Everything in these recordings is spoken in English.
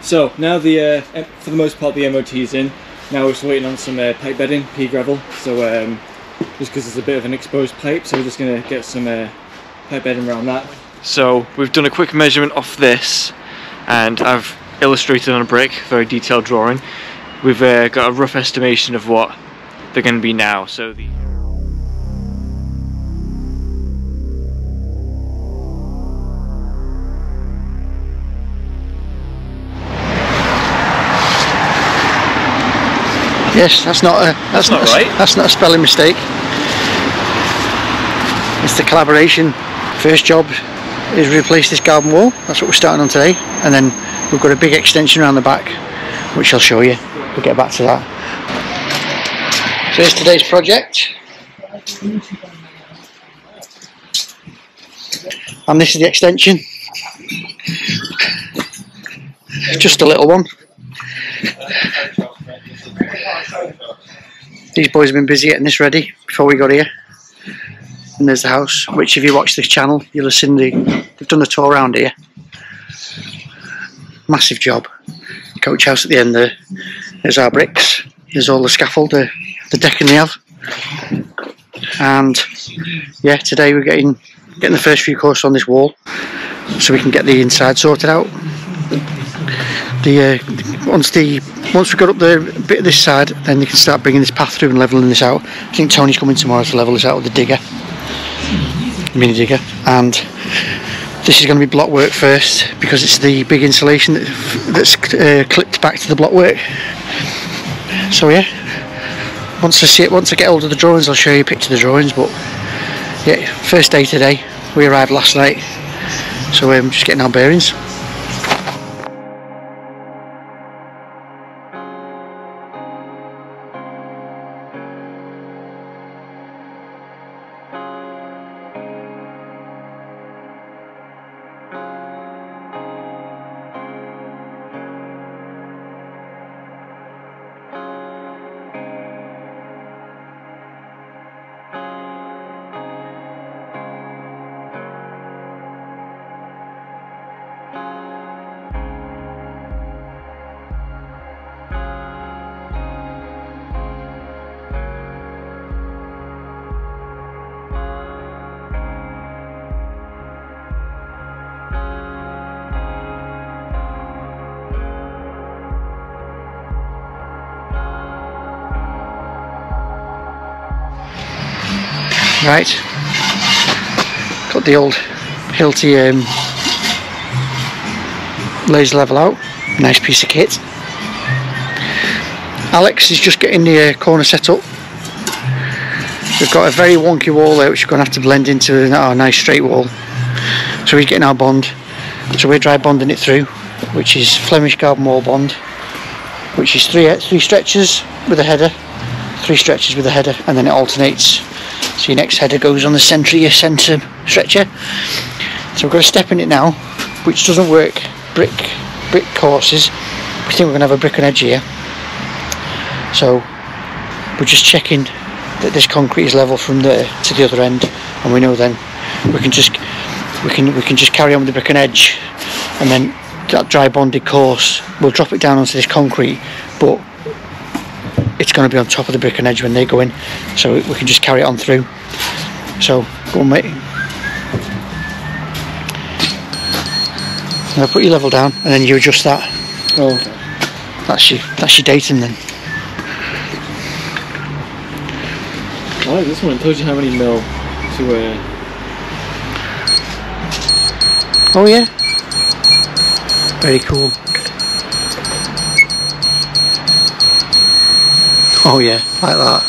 So now the for the most part the MOT is in. Now we're just waiting on some pipe bedding, pea gravel. So just because it's a bit of an exposed pipe, so we're just going to get some pipe bedding around that. So we've done a quick measurement off this, and I've illustrated on a brick, very detailed drawing. We've got a rough estimation of what they're going to be now. So the yes, that's not a spelling mistake. It's the collaboration. First job is replace this garden wall. That's what we're starting on today, and then we've got a big extension around the back, which I'll show you. We'll get back to that. So here's today's project, and this is the extension. Just a little one. These boys have been busy getting this ready before we got here. And there's the house, which if you watch this channel, you'll have seen they've done a tour around here. Massive job. Coach house at the end there. There's our bricks. There's all the scaffold, the decking they have. And yeah, today we're getting the first few courses on this wall, so we can get the inside sorted out. Once we got up the bit of this side, then they can start bringing this path through and levelling this out. I think Tony's coming tomorrow to level this out with the digger, mini digger, and this is going to be block work first because it's the big insulation that's clipped back to the block work. So yeah, once I get hold of the drawings, I'll show you a picture of the drawings. But yeah, first day today. We arrived last night, so we're just getting our bearings. Right, got the old Hilti laser level out, nice piece of kit. Alex is just getting the corner set up. We've got a very wonky wall there which we're going to have to blend into our nice straight wall. So we're getting our bond, so we're dry bonding it through, which is Flemish garden wall bond, which is three stretches with a header, three stretches with a header, and then it alternates. So your next header goes on the centre of your centre stretcher. So we've got a step in it now, which doesn't work. Brick courses. We think we're going to have a brick on edge here. So we're just checking that this concrete is level from there to the other end, and we know then we can just carry on with the brick on edge, and then that dry bonded course we'll drop it down onto this concrete, but it's going to be on top of the brick and edge when they go in, so we can just carry it on through. So go on, mate. Now put your level down, and then you adjust that. Oh, that's your datum then. I like this one. It tells you how many mil to. Oh yeah. Very cool. Oh yeah, like that.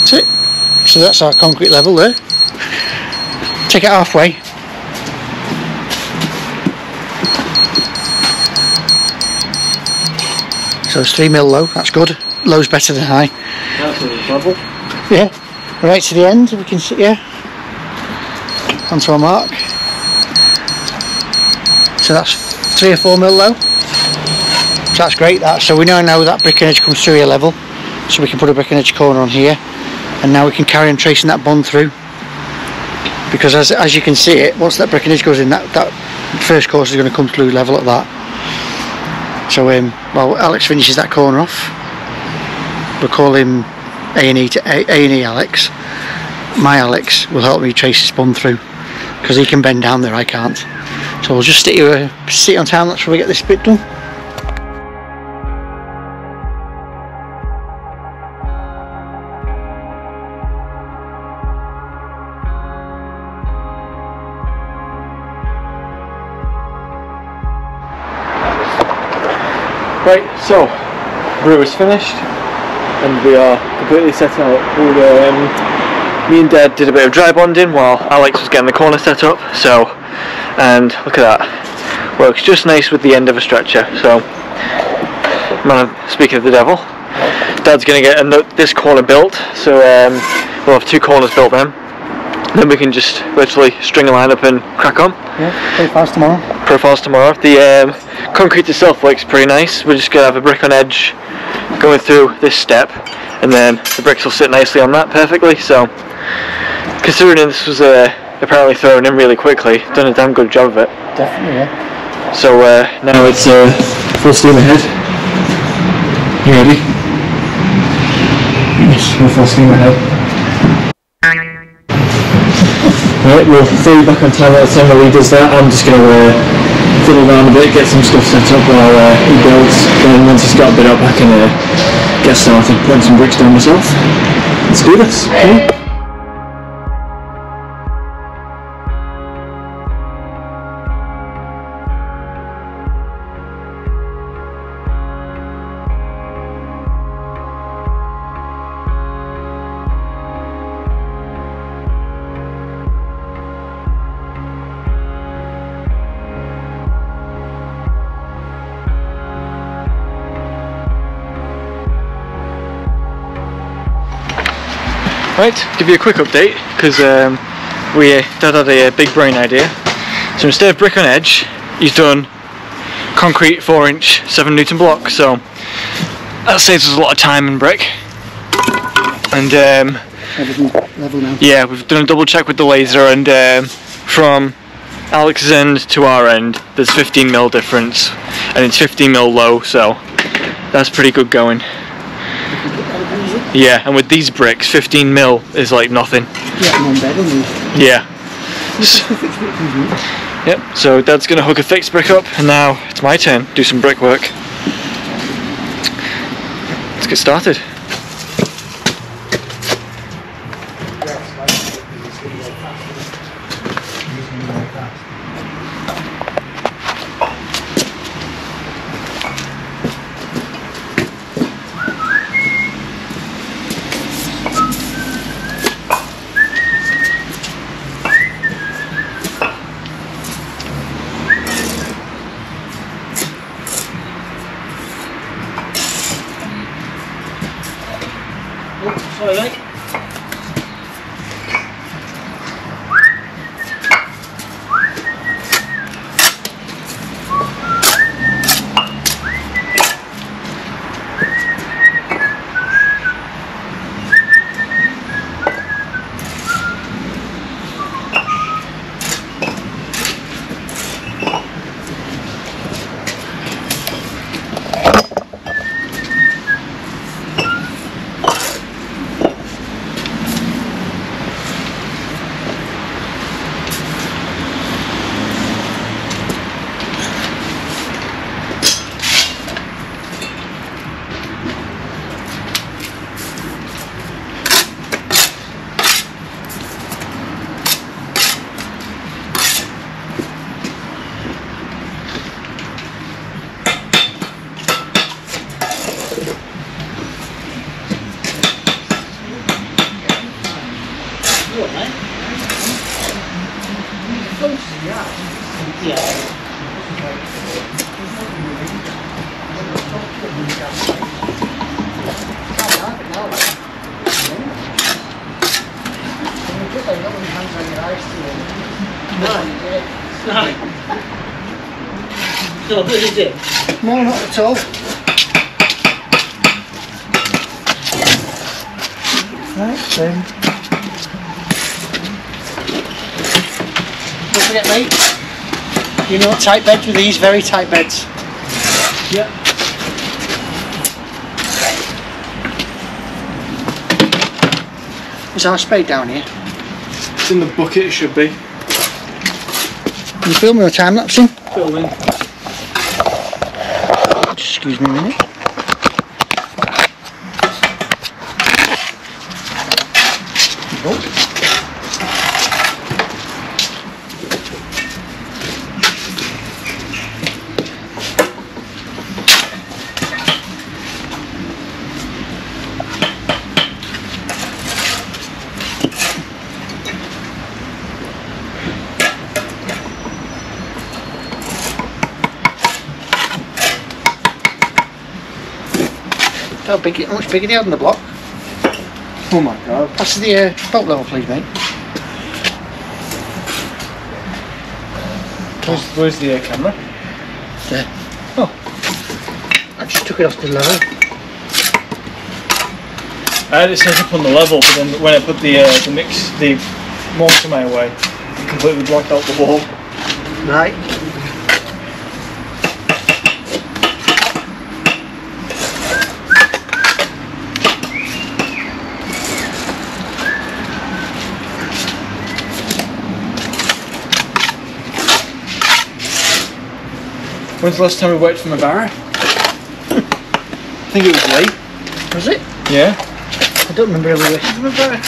That's it. So that's our concrete level there. Take it halfway. So it's 3 mil low, that's good. Low's better than high. That's a level. Yeah, right to the end, we can sit here. Onto our mark. So that's 3 or 4 mil low. So that's great. So we know now that brick and edge comes through here level. So we can put a brick and edge corner on here, and now we can carry on tracing that bond through. because as you can see it, once that breckenridge goes in, that first course is going to come through level at that. So well, Alex finishes that corner off. We'll call him A&E Alex. My Alex will help me trace his bond through, because he can bend down there, I can't. So we'll just sit here, sit on town, that's where we get this bit done. Right, so brew is finished and we are completely set out. Me and Dad did a bit of dry bonding while Alex was getting the corner set up, so, and look at that, works just nice with the end of a stretcher. So, man, speaking of the devil, Dad's going to get this corner built, so we'll have two corners built then we can just virtually string a line up and crack on. Yeah, profiles tomorrow. Profiles tomorrow. The concrete itself looks pretty nice. We're just going to have a brick on edge going through this step, and then the bricks will sit nicely on that perfectly. So, considering this was apparently thrown in really quickly, done a damn good job of it. Definitely, yeah. So now it's full steam ahead. You ready? Yes, we're full steam ahead. Right, we'll throw you back on time at the time where he does that. I'm just going to fiddle around a bit, get some stuff set up while he builds, and once he's got a bit up, I can get started putting some bricks down myself. Let's do this. Okay? Right, give you a quick update, because Dad had a big brain idea. So instead of brick on edge, he's done concrete 4-inch 7-newton block, so that saves us a lot of time and brick. And everything's level now. Yeah, we've done a double check with the laser, and from Alex's end to our end there's 15mm difference, and it's 15mm low, so that's pretty good going. Yeah, and with these bricks, 15mm is like nothing. Yeah, yeah. Yep, so Dad's going to hook a fixed brick up, and now it's my turn to do some brick work. Let's get started. No, what is it? No, not at all. Right, then. Look at it, mate. You know, tight beds with these, very tight beds. Yep. Is our spade down here? It's in the bucket, it should be. Can you film me a time lapse in? Filming. Excuse me a minute. How much bigger they had in the block? Oh my god. That's the boat level, please, mate. Where's the camera? There. Oh. I just took it off the level. I had it set up on the level, but then when I put the motor my way, it completely blocked out the wall. Right. When's the last time we worked from a barrow? I think it was late. Was it? Yeah. I don't remember ever working from a barrow.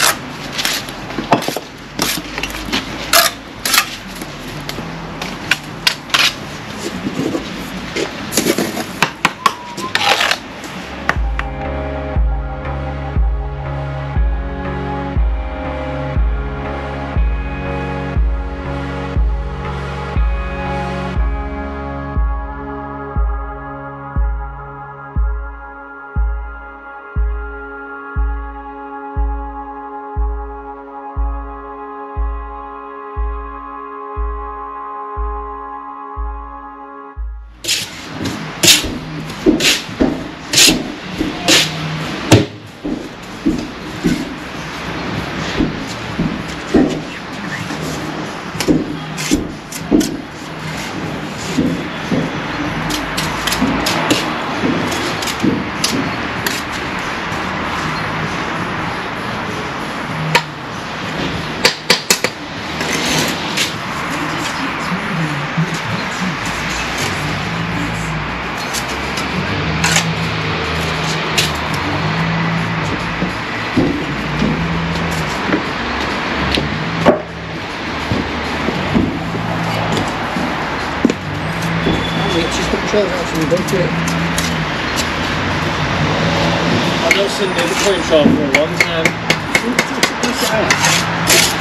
I've not seen the coin shop for a long time.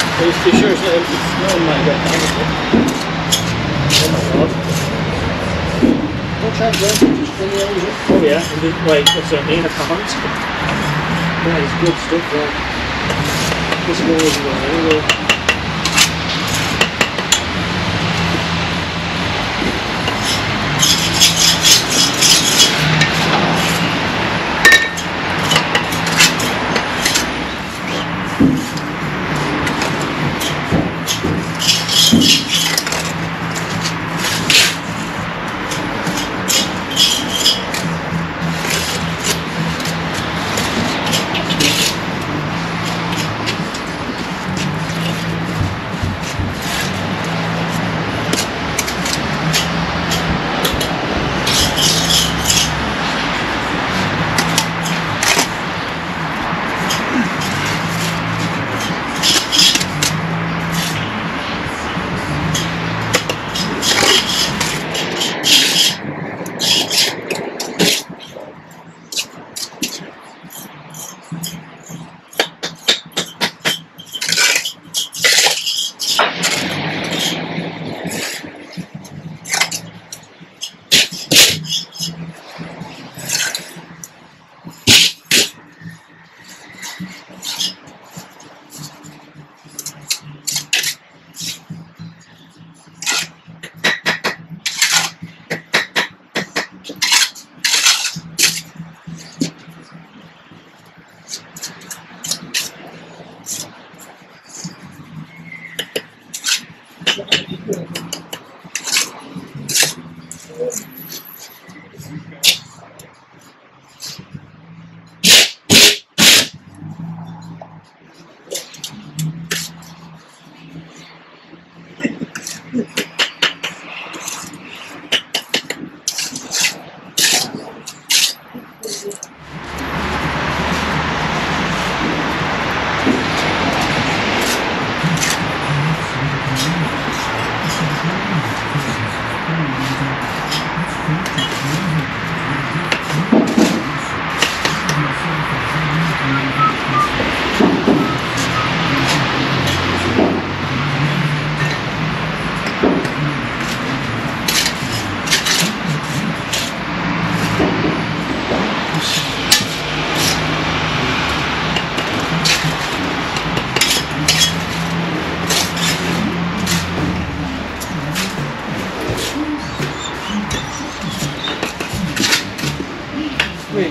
Are you sure it's not empty? No one might get down with it. Oh my god. Don't try to just bring the arrows up. Oh yeah, and then, like, that's what I mean, I can't. Yeah, it's good stuff, right? This one wasn't going anywhere.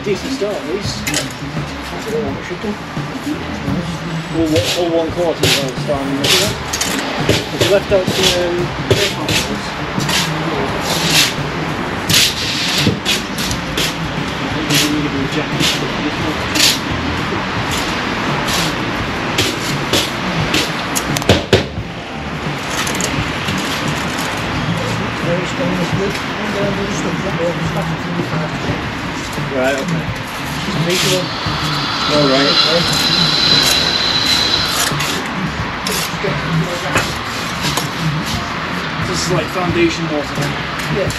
Decent start at least. That's all we should do. All one quarter is all starting the middle. Have you left out some half-holes? I think we need a bit of jacket for this one. Very strong and good. And we'll just look at all the stuff that's in the right, okay. Makeable. All right, okay. This is like foundation water. Yes.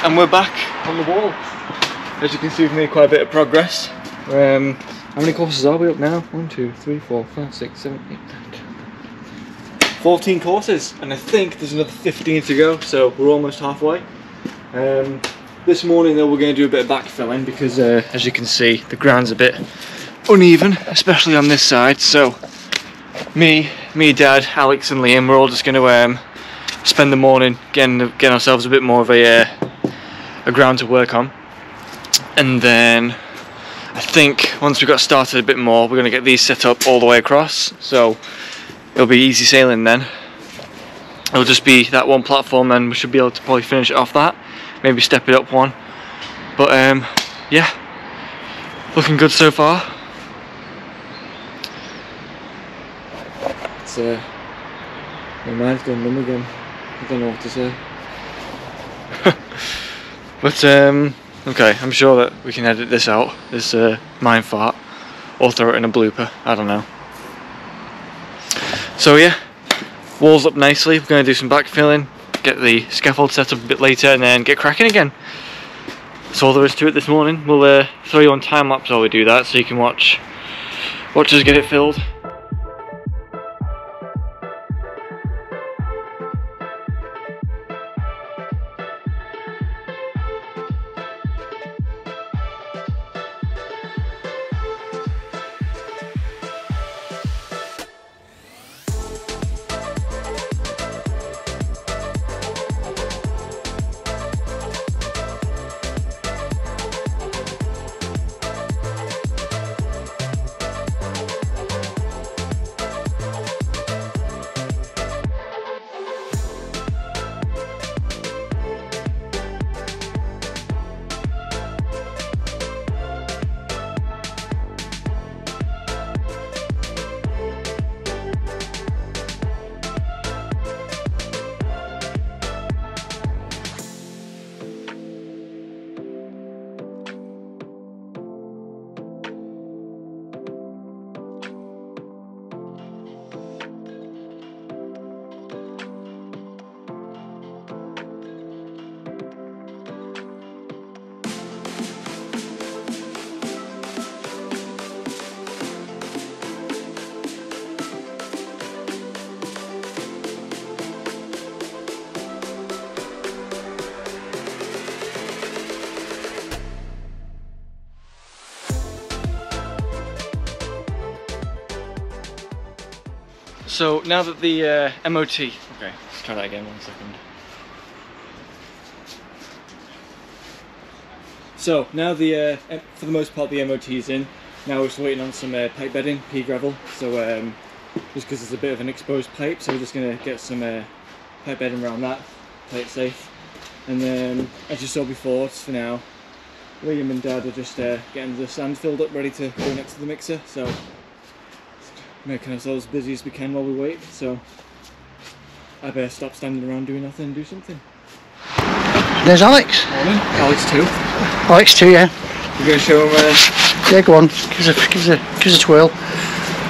And we're back on the wall. As you can see, we've made quite a bit of progress. How many courses are we up now? 1, 2, 3, 4, 5, 6, 7, 8, 9, 10. 14 courses, and I think there's another 15 to go, so we're almost halfway. This morning though, we're going to do a bit of backfilling because as you can see, the ground's a bit uneven, especially on this side. So me, Dad, Alex and Liam, we're all just going to spend the morning getting ourselves a bit more of a ground to work on, and then I think once we got started a bit more, we're going to get these set up all the way across, so it'll be easy sailing then. It'll just be that one platform, then we should be able to probably finish it off that, maybe step it up one, but yeah, looking good so far. It's my mind's going numb again, I don't know what to say. But, okay, I'm sure that we can edit this out, this mind fart, or throw it in a blooper, I don't know. So yeah, wall's up nicely, we're going to do some backfilling, get the scaffold set up a bit later, and then get cracking again. That's all there is to it this morning. We'll throw you on time-lapse while we do that, so you can watch us get it filled. So now that the MOT, okay, let's try that again, 1 second. So now the, for the most part, the MOT is in. Now we're just waiting on some pipe bedding, pea gravel. So just because it's a bit of an exposed pipe, so we're just gonna get some pipe bedding around that, play it safe. And then, as you saw before, just for now, Liam and Dad are just getting the sand filled up, ready to go next to the mixer. So making ourselves as busy as we can while we wait. So I better stop standing around doing nothing and do something. There's Alex. Morning. Alex 2. Alex 2, yeah. You're going to show him? Yeah, go on. Give us a twirl.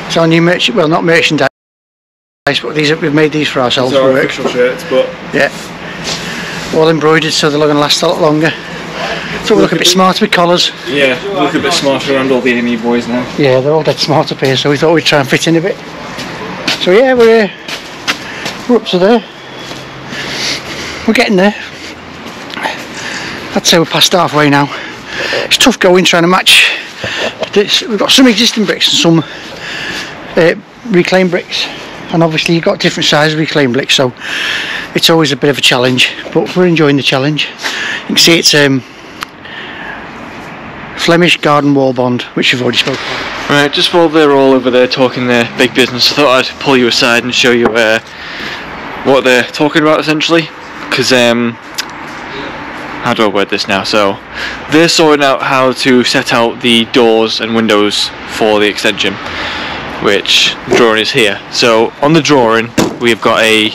It's our new merch. Well, not merchandise, but these we've made these for ourselves. These are our official shirts, but yeah, all embroidered, so they're going to last a lot longer. So we look a bit smarter with collars. Yeah, we look a bit smarter around all the A&E boys now. Yeah, they're all dead smart up here, so we thought we'd try and fit in a bit. So yeah, we're up to there. We're getting there. I'd say we're past halfway now. It's tough going trying to match this. We've got some existing bricks and some reclaimed bricks, and obviously you've got different sizes of reclaimed bricks, so it's always a bit of a challenge, but we're enjoying the challenge. You can see it's Flemish garden wall bond, which we've already spoken about. Right, just while they're all over there talking their big business, I thought I'd pull you aside and show you what they're talking about, essentially, because how do I word this now? So they're sorting out how to set out the doors and windows for the extension, which the drawing is here. So on the drawing we've got a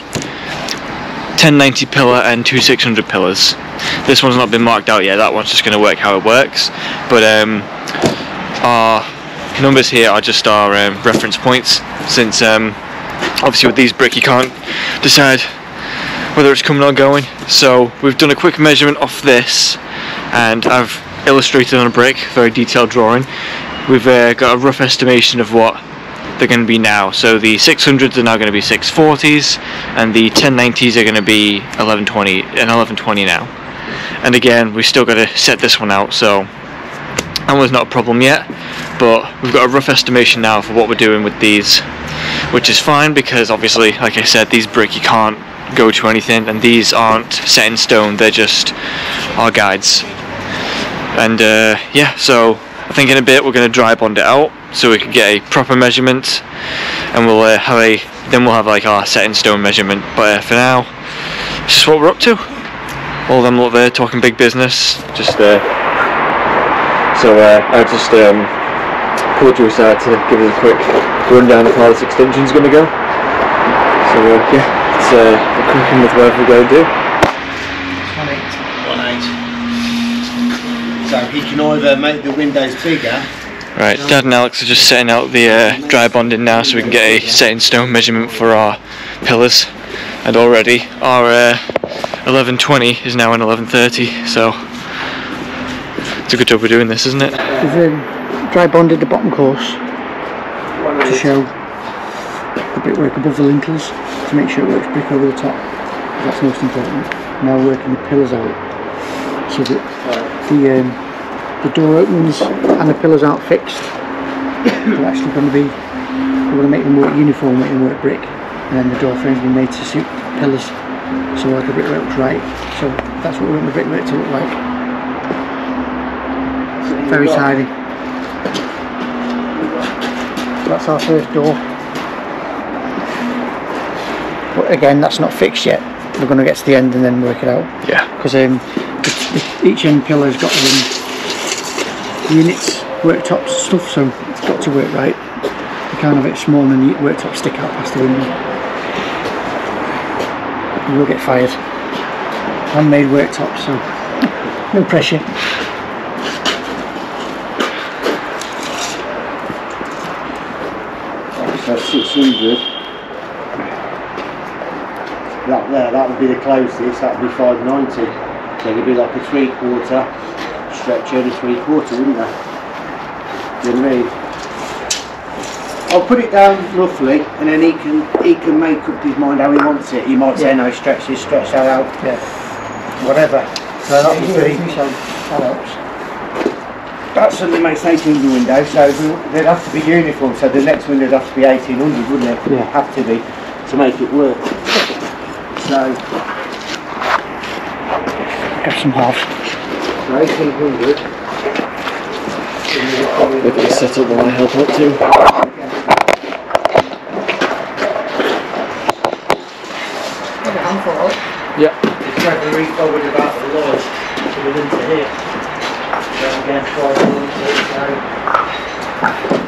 1090 pillar and two 600 pillars. This one's not been marked out yet, that one's just going to work how it works, but our numbers here are just our reference points, since obviously with these bricks you can't decide whether it's coming or going. So we've done a quick measurement off this, and I've illustrated on a brick, very detailed drawing. We've got a rough estimation of what they're going to be now. So the 600s are now going to be 640s, and the 1090s are going to be 1120 and 1120 now. And again, we've still got to set this one out, so that one's not a problem yet, but we've got a rough estimation now for what we're doing with these, which is fine, because obviously, like I said, these brick you can't go to anything, and these aren't set in stone, they're just our guides. And yeah, so I think in a bit we're going to dry bond it out so we can get a proper measurement, and we'll then we'll have like our set in stone measurement. But for now, this is what we're up to. All of them up there talking big business. Just I just pulled you aside to give us a quick rundown of how this extension's going to go. So yeah. So we're cooking with whatever we're going to do. 1.8. So he can either make the windows bigger. Right, Dad and Alex are just setting out the dry bonding now, so we can get a set in stone measurement for our pillars. And already our 1120 is now an 1130, so it's a good job we're doing this, isn't it? We've dry bonded the bottom course to show the brickwork above the lintels to make sure it works brick over the top. That's most important. Now working the pillars out so that the door openings and the pillars aren't fixed. They're actually going to be, we're going to make them work uniform, make them work brick, and then the door frames will be made to suit the pillars, so like the brickwork looks right. So that's what we want the brickwork to look like. Very tidy. So that's our first door. But again, that's not fixed yet. We're going to get to the end and then work it out. Yeah. Because each end pillar's got units, worktop stuff, so it's got to work right. You can't have it small and the worktop stick out past the window. You will get fired. Handmade worktop, so no pressure. That's 600. That there, that would be the closest, that would be 590. So it would be like a three-quarter stretch over three-quarter, wouldn't it? You know what I mean? I'll put it down roughly, and then he can make up his mind how he wants it. He might say, no, stretch this, stretch that out, yeah, whatever. So that would be, that helps. That suddenly makes 18 windows, so they'd have to be uniform, so the next window'd have to be 1800, wouldn't it? Yeah. Have to be, to make it work. So... Have some halves. So 1800. We can set up the way I help up too. Have it on forward. Yep. It's gradually re-forward about the lodge, so we're into here. Again, forward, so...